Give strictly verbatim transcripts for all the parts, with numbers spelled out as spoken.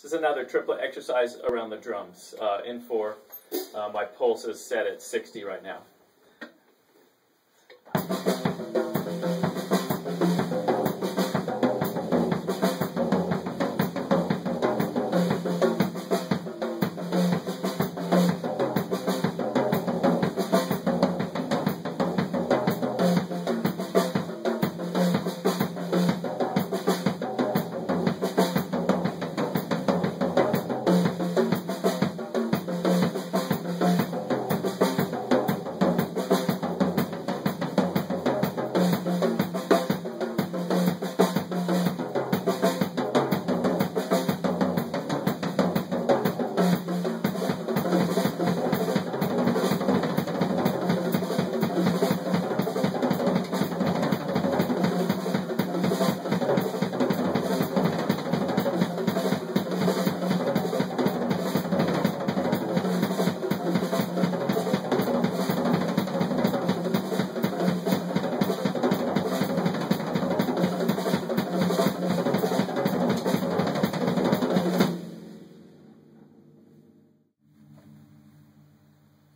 This is another triplet exercise around the drums uh, in four. Uh, my pulse is set at sixty right now.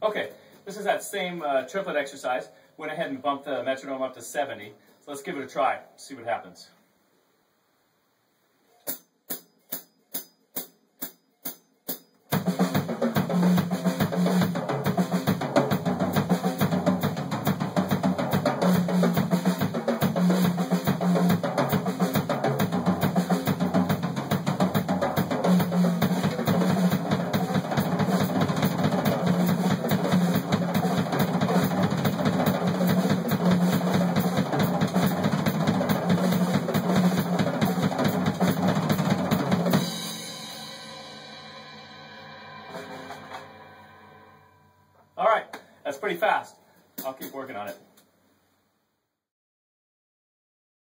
Okay, this is that same uh, triplet exercise. Went ahead and bumped the metronome up to seventy. So let's give it a try, see what happens. All right, that's pretty fast. I'll keep working on it.